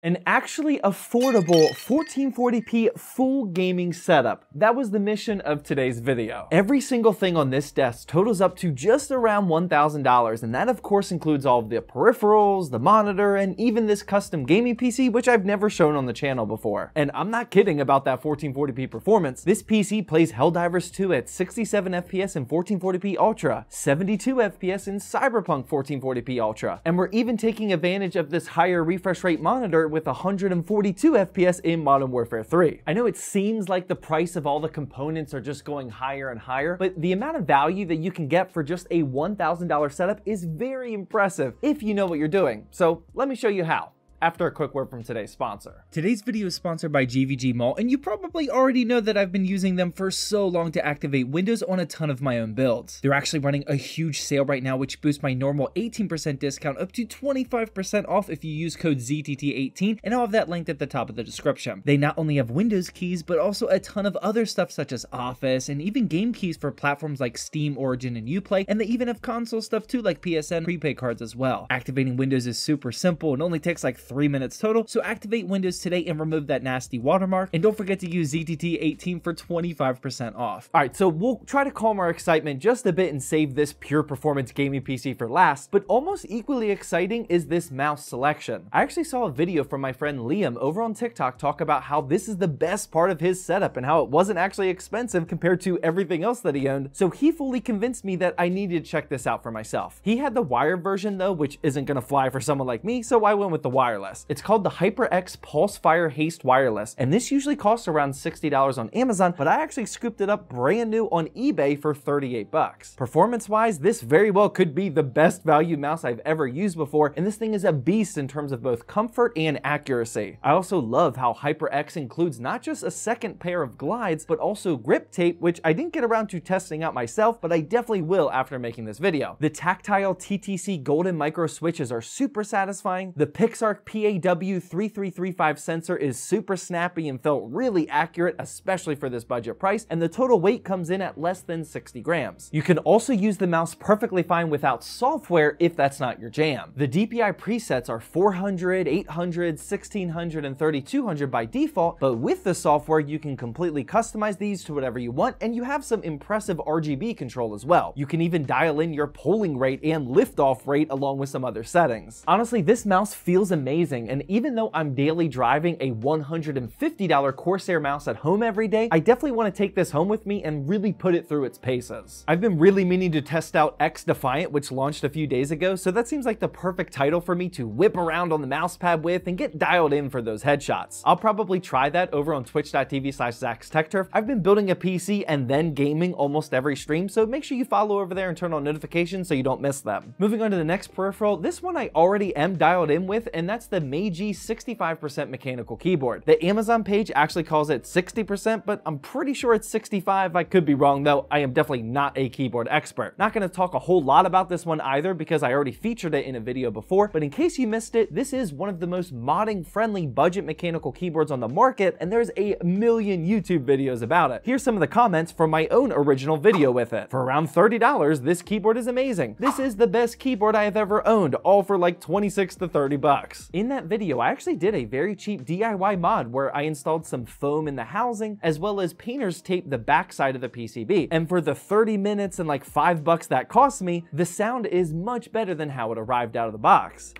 An actually affordable 1440p full gaming setup. That was the mission of today's video. Every single thing on this desk totals up to just around $1,000, and that of course includes all of the peripherals, the monitor, and even this custom gaming PC, which I've never shown on the channel before. And I'm not kidding about that 1440p performance. This PC plays Helldivers 2 at 67 FPS in 1440p Ultra, 72 FPS in Cyberpunk 1440p Ultra, and we're even taking advantage of this higher refresh rate monitor with 142 FPS in Modern Warfare 3. I know it seems like the price of all the components are just going higher and higher, but the amount of value that you can get for just a $1,000 setup is very impressive if you know what you're doing. So let me show you how, after a quick word from today's sponsor. Today's video is sponsored by GVG Mall, and you probably already know that I've been using them for so long to activate Windows on a ton of my own builds. They're actually running a huge sale right now, which boosts my normal 18% discount up to 25% off if you use code ZTT18, and I'll have that linked at the top of the description. They not only have Windows keys, but also a ton of other stuff such as Office, and even game keys for platforms like Steam, Origin, and Uplay, and they even have console stuff too, like PSN prepaid cards as well. Activating Windows is super simple and only takes like 3 minutes total, so activate Windows today and remove that nasty watermark, and don't forget to use ZTT18 for 25% off. Alright, so we'll try to calm our excitement just a bit and save this pure performance gaming PC for last, but almost equally exciting is this mouse selection. I actually saw a video from my friend Liam over on TikTok talk about how this is the best part of his setup and how it wasn't actually expensive compared to everything else that he owned, so he fully convinced me that I needed to check this out for myself. He had the wired version though, which isn't gonna fly for someone like me, so I went with the wireless. It's called the HyperX Pulsefire Haste Wireless, and this usually costs around $60 on Amazon, but I actually scooped it up brand new on eBay for 38 bucks. Performance-wise, this very well could be the best value mouse I've ever used before, and this thing is a beast in terms of both comfort and accuracy. I also love how HyperX includes not just a second pair of glides, but also grip tape, which I didn't get around to testing out myself, but I definitely will after making this video. The tactile TTC golden micro switches are super satisfying. The Pixar PAW3335 sensor is super snappy and felt really accurate, especially for this budget price, and the total weight comes in at less than 60 grams. You can also use the mouse perfectly fine without software if that's not your jam. The DPI presets are 400, 800, 1600, and 3200 by default, but with the software you can completely customize these to whatever you want, and you have some impressive RGB control as well. You can even dial in your polling rate and liftoff rate along with some other settings. Honestly, this mouse feels amazing, and even though I'm daily driving a $150 Corsair mouse at home every day, I definitely want to take this home with me and really put it through its paces. I've been really meaning to test out X Defiant, which launched a few days ago, so that seems like the perfect title for me to whip around on the mouse pad with and get dialed in for those headshots. I'll probably try that over on twitch.tv/Zach's Tech Turf. I've been building a PC and then gaming almost every stream, so make sure you follow over there and turn on notifications so you don't miss them. Moving on to the next peripheral, this one I already am dialed in with, and that's the Meiji 65% mechanical keyboard. The Amazon page actually calls it 60%, but I'm pretty sure it's 65. I could be wrong though. I am definitely not a keyboard expert. Not gonna talk a whole lot about this one either because I already featured it in a video before, but in case you missed it, this is one of the most modding friendly budget mechanical keyboards on the market, and there's a million YouTube videos about it. Here's some of the comments from my own original video with it. For around $30, this keyboard is amazing. This is the best keyboard I have ever owned, all for like 26 to 30 bucks. In that video, I actually did a very cheap DIY mod where I installed some foam in the housing, as well as painter's tape the backside of the PCB. And for the 30 minutes and like $5 that cost me, the sound is much better than how it arrived out of the box.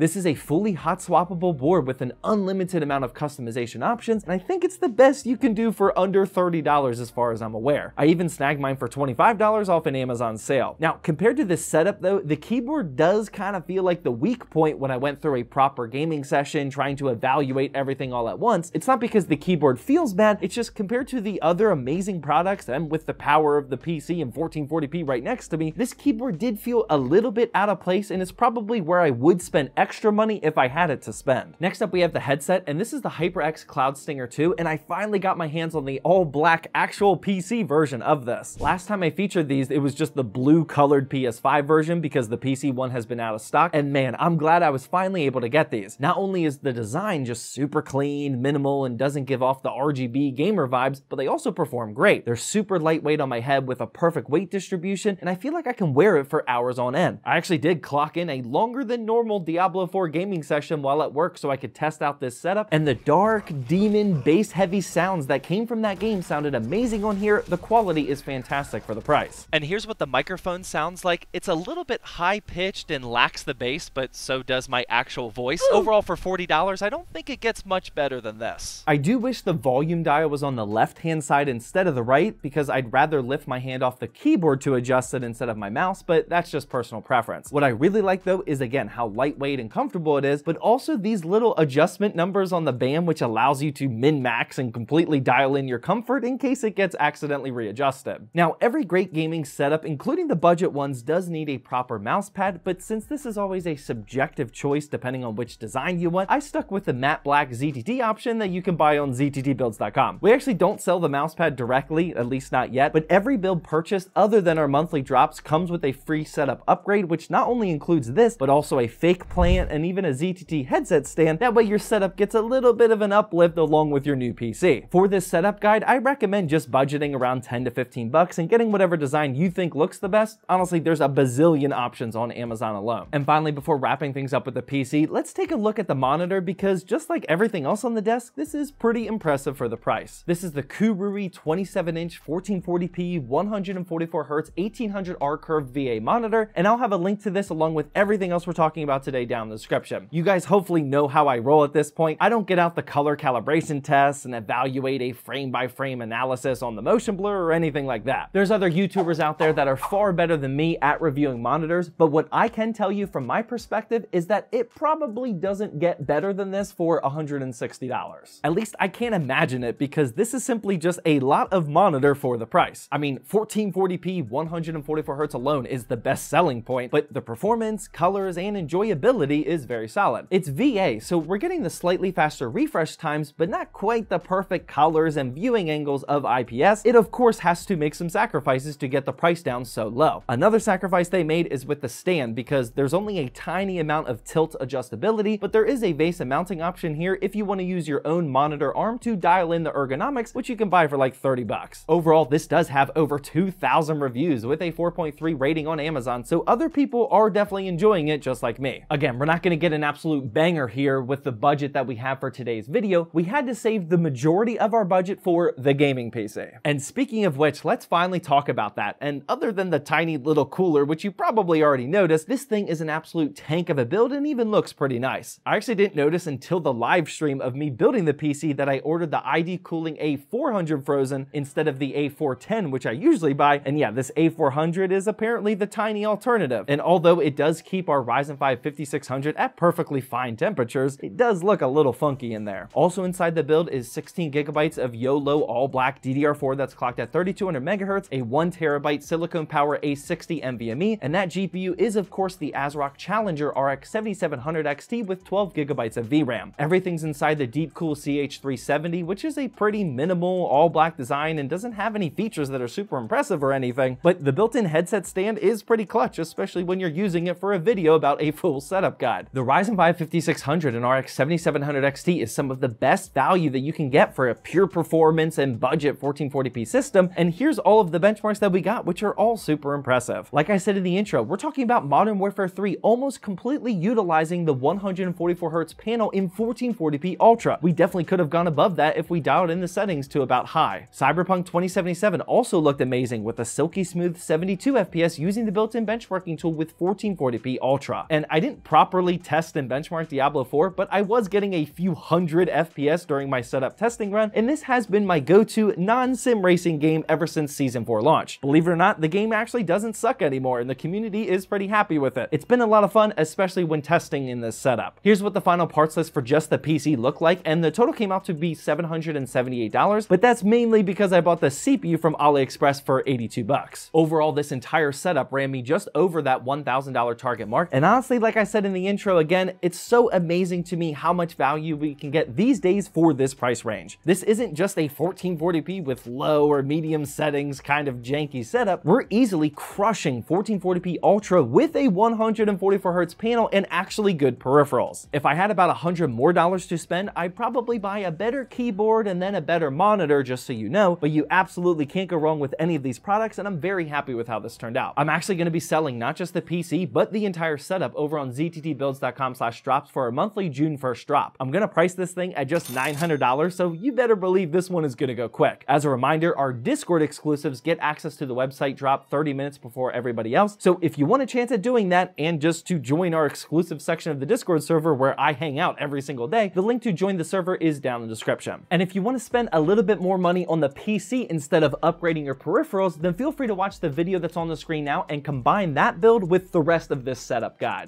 This is a fully hot swappable board with an unlimited amount of customization options, and I think it's the best you can do for under $30 as far as I'm aware. I even snagged mine for $25 off an Amazon sale. Now, compared to this setup though, the keyboard does kind of feel like the weak point when I went through a proper gaming session trying to evaluate everything all at once. It's not because the keyboard feels bad, it's just compared to the other amazing products and with the power of the PC and 1440p right next to me, this keyboard did feel a little bit out of place, and it's probably where I would spend extra extra money if I had it to spend. Next up, we have the headset, and this is the HyperX Cloud Stinger 2, and I finally got my hands on the all black actual PC version of this. Last time I featured these, it was just the blue colored PS5 version because the PC one has been out of stock, and man, I'm glad I was finally able to get these. Not only is the design just super clean, minimal, and doesn't give off the RGB gamer vibes, but they also perform great. They're super lightweight on my head with a perfect weight distribution, and I feel like I can wear it for hours on end. I actually did clock in a longer than normal Diablo 4 gaming session while at work so I could test out this setup, and the dark, demon, bass-heavy sounds that came from that game sounded amazing on here. The quality is fantastic for the price. And here's what the microphone sounds like. It's a little bit high-pitched and lacks the bass, but so does my actual voice. Overall, for $40, I don't think it gets much better than this. I do wish the volume dial was on the left-hand side instead of the right, because I'd rather lift my hand off the keyboard to adjust it instead of my mouse, but that's just personal preference. What I really like though is, again, how lightweight and comfortable it is, but also these little adjustment numbers on the BAM, which allows you to min-max and completely dial in your comfort in case it gets accidentally readjusted. Now, every great gaming setup, including the budget ones, does need a proper mouse pad, but since this is always a subjective choice depending on which design you want, I stuck with the matte black ZTT option that you can buy on zttbuilds.com. We actually don't sell the mouse pad directly, at least not yet, but every build purchased other than our monthly drops comes with a free setup upgrade, which not only includes this, but also a fake plant and even a ZTT headset stand. That way your setup gets a little bit of an uplift along with your new PC. For this setup guide, I recommend just budgeting around 10 to 15 bucks and getting whatever design you think looks the best. Honestly, there's a bazillion options on Amazon alone. And finally, before wrapping things up with the PC, let's take a look at the monitor because just like everything else on the desk, this is pretty impressive for the price. This is the Koorui 27-inch 1440p 144Hz 1800R curved VA monitor, and I'll have a link to this along with everything else we're talking about today down in the description. You guys hopefully know how I roll at this point. I don't get out the color calibration tests and evaluate a frame-by-frame analysis on the motion blur or anything like that. There's other YouTubers out there that are far better than me at reviewing monitors, but what I can tell you from my perspective is that it probably doesn't get better than this for $160. At least I can't imagine it because this is simply just a lot of monitor for the price. I mean, 1440p 144Hz alone is the best selling point, but the performance, colors, and enjoyability is very solid. It's VA, so we're getting the slightly faster refresh times, but not quite the perfect colors and viewing angles of IPS. It of course has to make some sacrifices to get the price down so low. Another sacrifice they made is with the stand because there's only a tiny amount of tilt adjustability, but there is a VESA mounting option here if you want to use your own monitor arm to dial in the ergonomics, which you can buy for like 30 bucks. Overall, this does have over 2,000 reviews with a 4.3 rating on Amazon, so other people are definitely enjoying it just like me. Again, we're not going to get an absolute banger here with the budget that we have for today's video. We had to save the majority of our budget for the gaming PC. And speaking of which, let's finally talk about that. And other than the tiny little cooler, which you probably already noticed, this thing is an absolute tank of a build and even looks pretty nice. I actually didn't notice until the live stream of me building the PC that I ordered the ID Cooling A400 Frozen instead of the A410, which I usually buy. And yeah, this A400 is apparently the tiny alternative. And although it does keep our Ryzen 5 5600 at perfectly fine temperatures, it does look a little funky in there. Also inside the build is 16 gigabytes of YOLO all black DDR4 that's clocked at 3200 megahertz, a 1 terabyte Silicon Power A60 NVMe, and that GPU is of course the ASRock Challenger RX 7700 XT with 12 gigabytes of VRAM. Everything's inside the DeepCool CH370, which is a pretty minimal all black design and doesn't have any features that are super impressive or anything, but the built-in headset stand is pretty clutch, especially when you're using it for a video about a full setup guide. The Ryzen 5 5600 and RX 7700 XT is some of the best value that you can get for a pure performance and budget 1440p system, and here's all of the benchmarks that we got, which are all super impressive. Like I said in the intro, we're talking about Modern Warfare 3 almost completely utilizing the 144Hz panel in 1440p Ultra. We definitely could have gone above that if we dialed in the settings to about high. Cyberpunk 2077 also looked amazing with a silky smooth 72 FPS using the built-in benchmarking tool with 1440p Ultra. And I didn't properly test and benchmark Diablo 4, but I was getting a few hundred FPS during my setup testing run, and this has been my go-to non-sim racing game ever since Season 4 launch. Believe it or not, the game actually doesn't suck anymore, and the community is pretty happy with it. It's been a lot of fun, especially when testing in this setup. Here's what the final parts list for just the PC looked like, and the total came out to be $778, but that's mainly because I bought the CPU from AliExpress for 82 bucks. Overall, this entire setup ran me just over that $1,000 target mark, and honestly, like I said in the the intro again, it's so amazing to me how much value we can get these days for this price range. This isn't just a 1440p with low or medium settings kind of janky setup. We're easily crushing 1440p Ultra with a 144Hz panel and actually good peripherals. If I had about $100 more to spend, I'd probably buy a better keyboard and then a better monitor, just so you know, but you absolutely can't go wrong with any of these products, and I'm very happy with how this turned out. I'm actually going to be selling not just the PC, but the entire setup over on zttbuilds.com/drops for our monthly June 1st drop. I'm going to price this thing at just $900, so you better believe this one is going to go quick. As a reminder, our Discord exclusives get access to the website drop 30 minutes before everybody else, so if you want a chance at doing that and just to join our exclusive section of the Discord server where I hang out every single day, the link to join the server is down in the description. And if you want to spend a little bit more money on the PC instead of upgrading your peripherals, then feel free to watch the video that's on the screen now and combine that build with the rest of this setup guide.